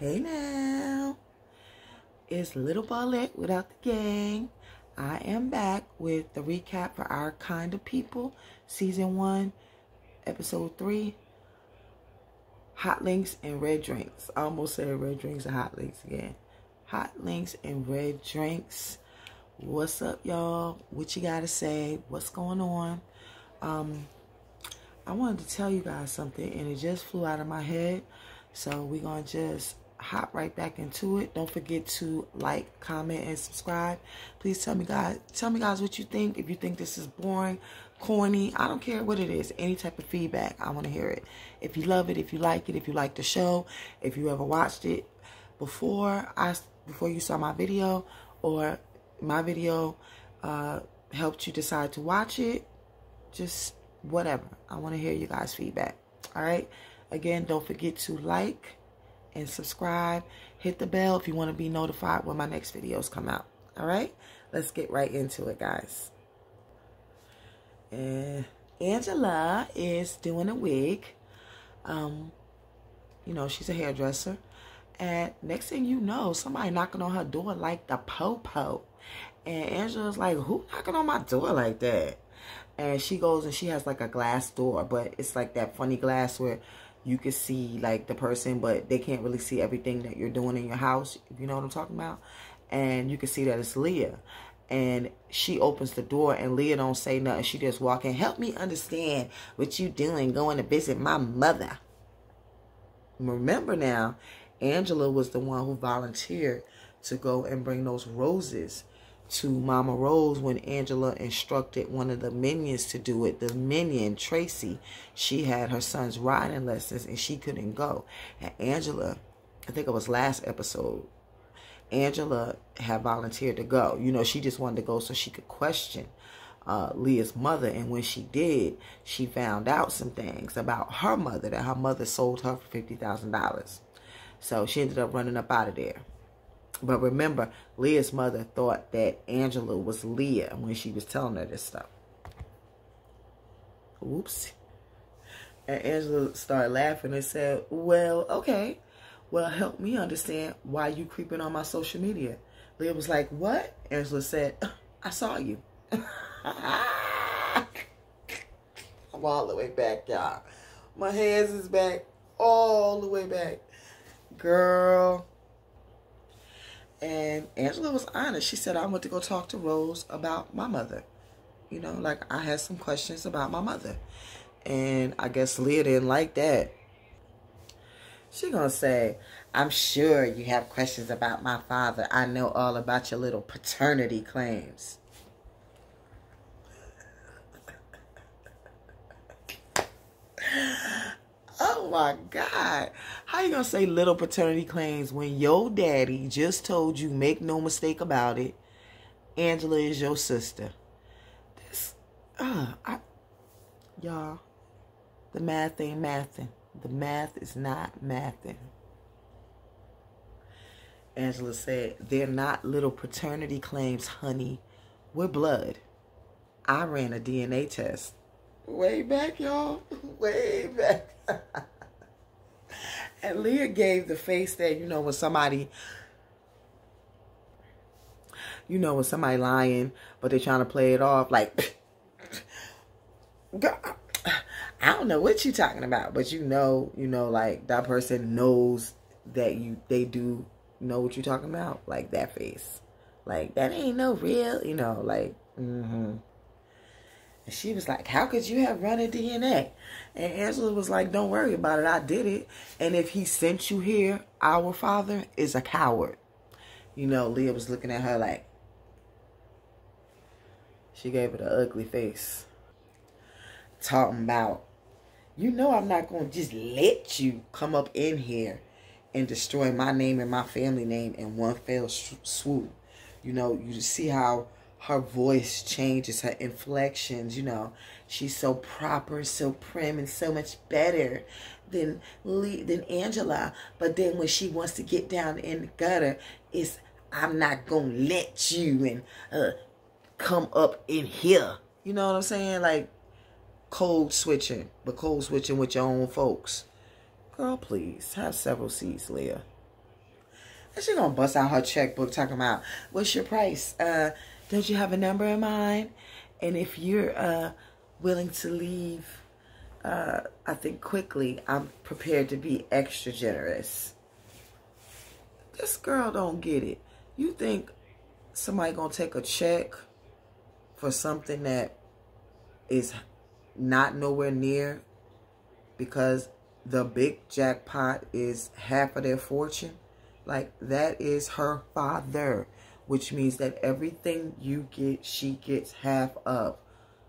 Hey now, it's Lil Paulette without the gang. I am back with the recap for Our Kind of People, Season 1, Episode 3, Hot Links and Red Drinks. I almost said Red Drinks and Hot Links again. Hot Links and Red Drinks. What's up, y'all? What you gotta say? What's going on? I wanted to tell you guys something, and it just flew out of my head. So we're going to just hop right back into it. Don't forget to like, comment, and subscribe. Please tell me guys what you think. If you think this is boring, corny, I don't care what it is. Any type of feedback, I want to hear it. If you love it, if you like it, if you like the show, if you ever watched it before you saw my video, or my video helped you decide to watch it, just whatever. I want to hear you guys' feedback. All right? Again, don't forget to like and subscribe. Hit the bell if you want to be notified when my next videos come out. All right? Let's get right into it, guys. And Angela is doing a wig. You know, she's a hairdresser. And next thing you know, somebody knocking on her door like the po-po. And Angela's like, who knocking on my door like that? And she goes and she has like a glass door, but it's like that funny glass where you can see like the person, but they can't really see everything that you're doing in your house. You know what I'm talking about? And you can see that it's Leah. And she opens the door and Leah don't say nothing. She just walk in. Help me understand what you doing going to visit my mother. Remember now, Angela was the one who volunteered to go and bring those roses to Mama Rose when Angela instructed one of the minions to do it. The minion, Tracy, she had her son's riding lessons and she couldn't go. And Angela, I think it was last episode, Angela had volunteered to go. You know, she just wanted to go so she could question Leah's mother. And when she did, she found out some things about her mother, that her mother sold her for $50,000. So she ended up running up out of there. But remember, Leah's mother thought that Angela was Leah when she was telling her this stuff. Whoops. And Angela started laughing and said, well, okay. Well, help me understand why you creeping on my social media. Leah was like, what? Angela said, I saw you. I'm all the way back, y'all. My hands is back. All the way back. Girl. And Angela was honest. She said, I went to go talk to Rose about my mother. You know, like I had some questions about my mother. And I guess Leah didn't like that. She gonna say, I'm sure you have questions about my father. I know all about your little paternity claims. Oh my God. How you gonna say little paternity claims when your daddy just told you, make no mistake about it, Angela is your sister? This, y'all, the math ain't mathin'. The math is not mathin'. Angela said, they're not little paternity claims, honey. We're blood. I ran a DNA test. Way back, y'all. Way back. And Leah gave the face that, you know, when somebody, lying, but they're trying to play it off like, girl, I don't know what you're talking about, but you know, like that person knows that they do know what you're talking about. Like that face. Like that ain't no real, you know, like, mm-hmm. She was like, how could you have run a DNA? And Angela was like, don't worry about it. I did it. And if he sent you here, our father is a coward. You know, Leah was looking at her like, she gave it an ugly face. Talking about, you know, I'm not going to just let you come up in here and destroy my name and my family name in one fell swoop. You know, you see how her voice changes, her inflections, you know. She's so proper, so prim, and so much better than Angela. But then when she wants to get down in the gutter, it's, I'm not going to let you and come up in here. You know what I'm saying? Like code switching, but code switching with your own folks. Girl, please, have several seats, Leah. And she gonna bust out her checkbook talking about, what's your price? Don't you have a number in mind? And if you're willing to leave, I think quickly, I'm prepared to be extra generous. This girl don't get it. You think somebody gonna take a check for something that is not nowhere near, because the big jackpot is half of their fortune? Like, that is her father, which means that everything you get, she gets half of.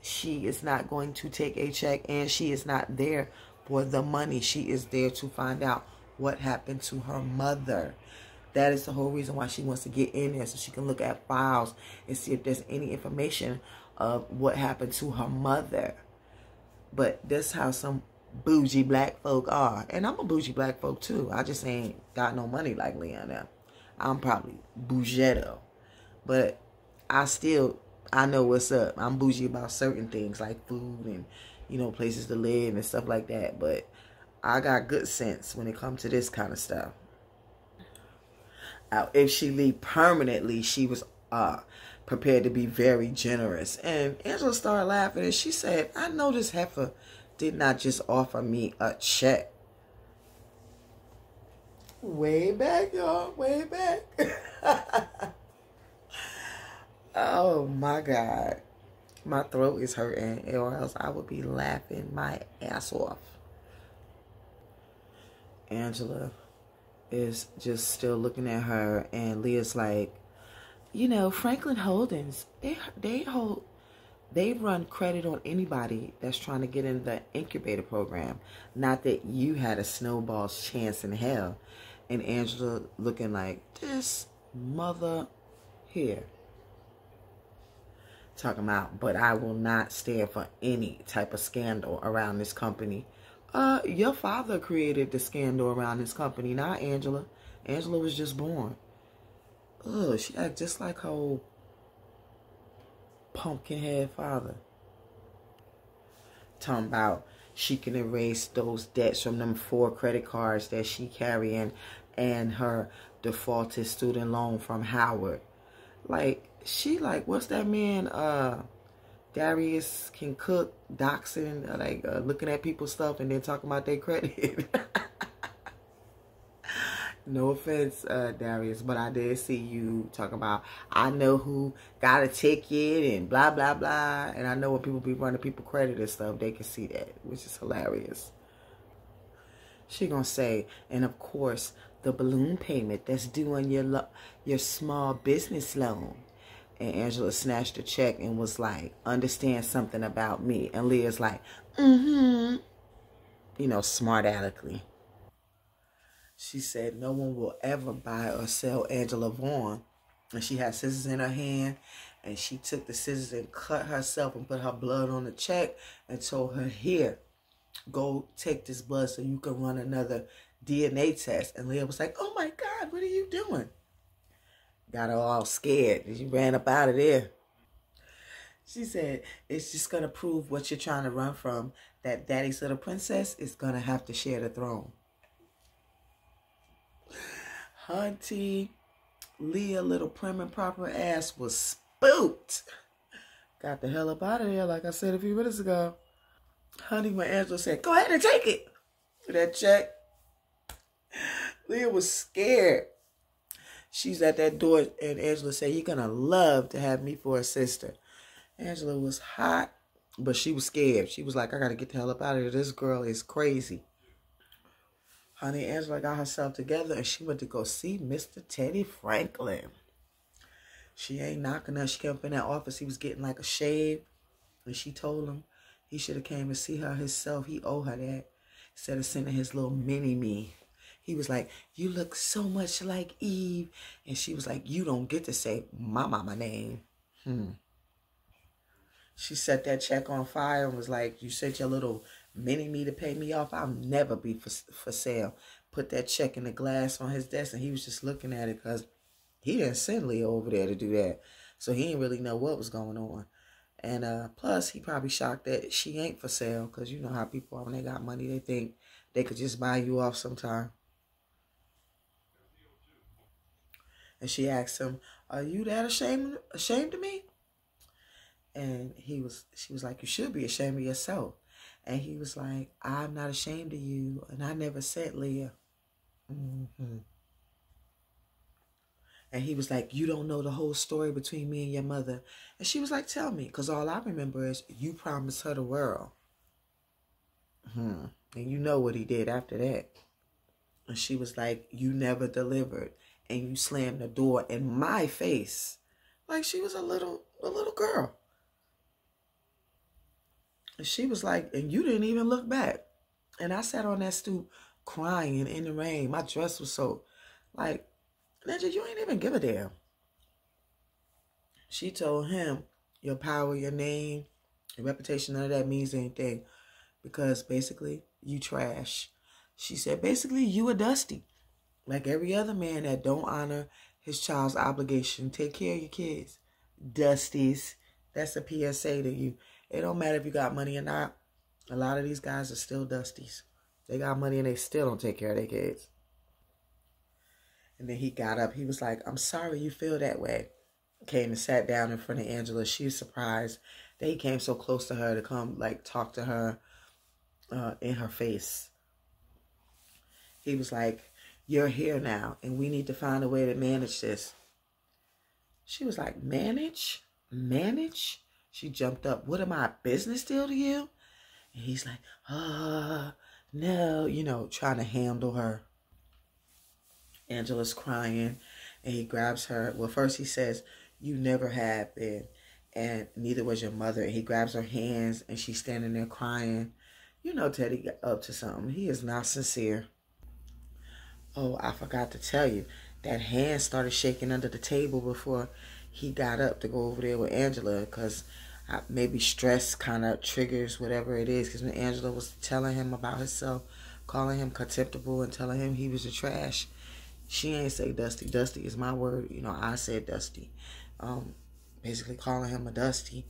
She is not going to take a check, and she is not there for the money. She is there to find out what happened to her mother. That is the whole reason why she wants to get in there, so she can look at files and see if there's any information of what happened to her mother. But that's how some bougie black folk are. And I'm a bougie black folk too. I just ain't got no money like Leona. I'm probably bougetto. But I know what's up. I'm bougie about certain things like food and, you know, places to live and stuff like that. But I got good sense when it comes to this kind of stuff. If she leave permanently, she was prepared to be very generous. And Angela started laughing and she said, I know this heifer did not just offer me a check. Way back, y'all. Way back. Oh, my God. My throat is hurting, or else I would be laughing my ass off. Angela is just still looking at her, and Leah's like, you know, Franklin Holdings, they run credit on anybody that's trying to get in the incubator program. Not that you had a snowball's chance in hell. And Angela looking like, this mother here. Talking about, but I will not stand for any type of scandal around this company. Your father created the scandal around this company, not Angela. Angela was just born. Ugh, she act just like her old pumpkin-head father. Talking about she can erase those debts from them 4 credit cards that she carrying and her defaulted student loan from Howard. Like, she like, what's that man, Darius Can Cook, doxing, like, looking at people's stuff and then talking about their credit. No offense, Darius, but I did see you talking about, I know who got a ticket and blah, blah, blah. And I know when people be running people's credit and stuff, they can see that, which is hilarious. She gonna say, and of course, the balloon payment that's due on your small business loan. And Angela snatched a check and was like, understand something about me. And Leah's like, mm-hmm. You know, smart-aleckly. She said, no one will ever buy or sell Angela Vaughn. And she had scissors in her hand. And she took the scissors and cut herself and put her blood on the check and told her, here, go take this blood so you can run another DNA test. And Leah was like, oh my God, what are you doing? Got her all scared. She ran up out of there. She said, it's just going to prove what you're trying to run from, that daddy's little princess is going to have to share the throne. Hunty, Leah, little prim and proper ass was spooked. Got the hell up out of there, like I said a few minutes ago. Honey, my Angela said, go ahead and take it. That check. Leah was scared. She's at that door, and Angela said, you're going to love to have me for a sister. Angela was hot, but she was scared. She was like, I got to get the hell up out of here. This girl is crazy. Honey, Angela got herself together, and she went to go see Mr. Teddy Franklin. She ain't knocking her. She came up in that office. He was getting like a shave, and she told him he should have came and see her himself. He owed her that instead of sending his little mini-me. He was like, you look so much like Eve. And she was like, you don't get to say my mama name. She set that check on fire and was like, you sent your little mini-me to pay me off. I'll never be for sale. Put that check in the glass on his desk. And he was just looking at it because he didn't send Leah over there to do that. So he didn't really know what was going on. And plus, he probably shocked that she ain't for sale because you know how people are when they got money. They think they could just buy you off sometime. And she asked him, "Are you that ashamed of me?" And she was like, "You should be ashamed of yourself." And he was like, "I'm not ashamed of you. And I never said Leah." Mm-hmm. And he was like, "You don't know the whole story between me and your mother." And she was like, "Tell me, because all I remember is you promised her the world." Mm-hmm. And you know what he did after that. And she was like, "You never delivered. And you slammed the door in my face." Like she was a little girl. And she was like, "And you didn't even look back." And I sat on that stoop crying in the rain. My dress was soaked. Like, "Ninja, you ain't even give a damn." She told him, "Your power, your name, your reputation, none of that means anything. Because basically, you trash." She said, "Basically, you a dusty. Like every other man that don't honor his child's obligation. Take care of your kids. Dusties." That's a PSA to you. It don't matter if you got money or not. A lot of these guys are still dusties. They got money and they still don't take care of their kids. And then he got up. He was like, "I'm sorry you feel that way." Came and sat down in front of Angela. She was surprised that he came so close to her to come like talk to her in her face. He was like, "You're here now, and we need to find a way to manage this." She was like, "Manage? Manage?" She jumped up. "What am I, a business deal to you?" And he's like, "No," you know, trying to handle her. Angela's crying, and he grabs her. Well, first he says, "You never have been, and neither was your mother." And he grabs her hands, and she's standing there crying. You know Teddy got up to something. He is not sincere. Oh, I forgot to tell you, that hand started shaking under the table before he got up to go over there with Angela, because maybe stress kind of triggers whatever it is, because when Angela was telling him about herself, calling him contemptible and telling him he was a trash, she ain't say dusty. Dusty is my word. You know, I said dusty. Basically calling him a dusty.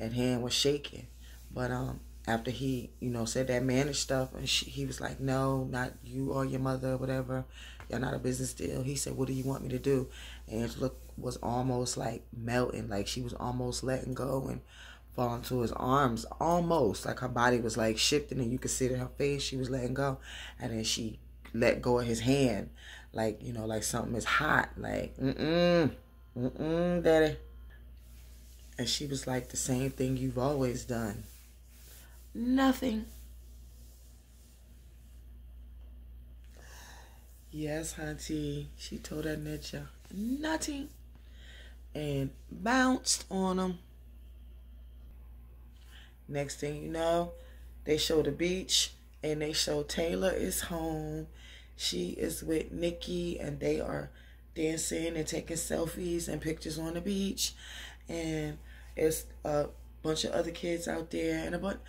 That hand was shaking. But after he, you know, said that managed stuff, and he was like, "No, not you or your mother or whatever. Y'all not a business deal." He said, "What do you want me to do?" And Angela was almost like melting. Like she was almost letting go and falling to his arms. Almost. Like her body was like shifting and you could see it in her face. She was letting go. And then she let go of his hand. Like, you know, like something is hot. Like, mm-mm, daddy. And she was like, "The same thing you've always done. Nothing." Yes, hunty. She told that ninja nothing and bounced on him. Next thing you know, they show the beach and they show Taylor is home. She is with Nikki and they are dancing and taking selfies and pictures on the beach. And it's bunch of other kids out there and about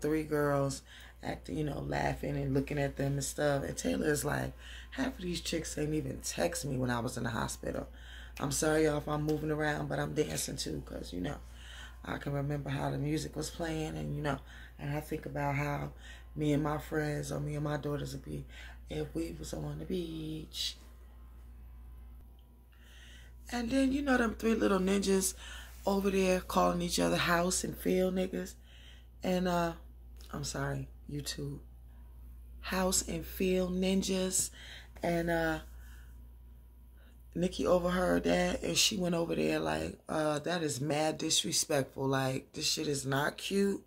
three girls acting, you know, laughing and looking at them and stuff. And Taylor is like, "Half of these chicks ain't even text me when I was in the hospital. I'm sorry y'all if I'm moving around, but I'm dancing too, because, you know, I can remember how the music was playing and, you know, and I think about how me and my friends or me and my daughters would be if we was on the beach." And then, you know, them three little ninjas over there calling each other house and field niggas. And, I'm sorry, YouTube. House and field ninjas. And, Nikki overheard that and she went over there like, "That is mad disrespectful. Like, this shit is not cute.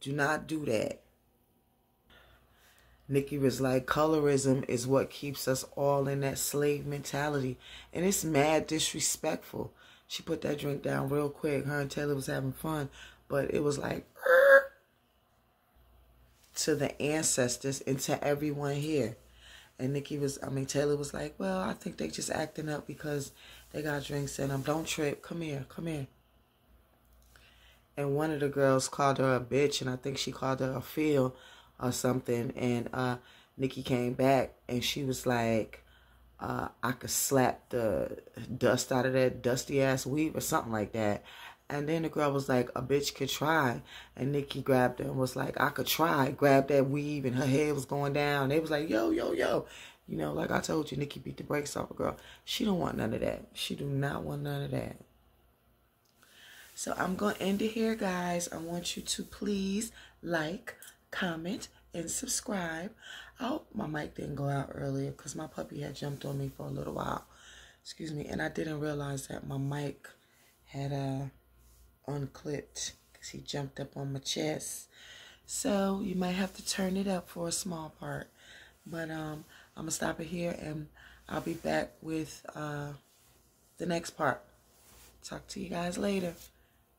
Do not do that." Nikki was like, "Colorism is what keeps us all in that slave mentality. And it's mad disrespectful." She put that drink down real quick. Her and Taylor was having fun, but it was like to the ancestors and to everyone here. And Taylor was like, "Well, I think they just acting up because they got drinks in them. Don't trip. Come here. And one of the girls called her a bitch, and I think she called her a feel or something. And Nikki came back, and she was like, "I could slap the dust out of that dusty ass weave," or something like that. And then the girl was like, "A bitch could try." And Nikki grabbed her and was like, "I could try." Grabbed that weave and her head was going down. They was like, "Yo, yo, yo." You know, like I told you, Nikki beat the brakes off a girl. She don't want none of that. She do not want none of that. So I'm going to end it here, guys. I want you to please like, comment, and subscribe. I hope my mic didn't go out earlier because my puppy had jumped on me for a little while. Excuse me. And I didn't realize that my mic had unclipped because he jumped up on my chest. So you might have to turn it up for a small part. But I'm going to stop it here, and I'll be back with the next part. Talk to you guys later.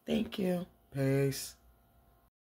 Thank you. Peace.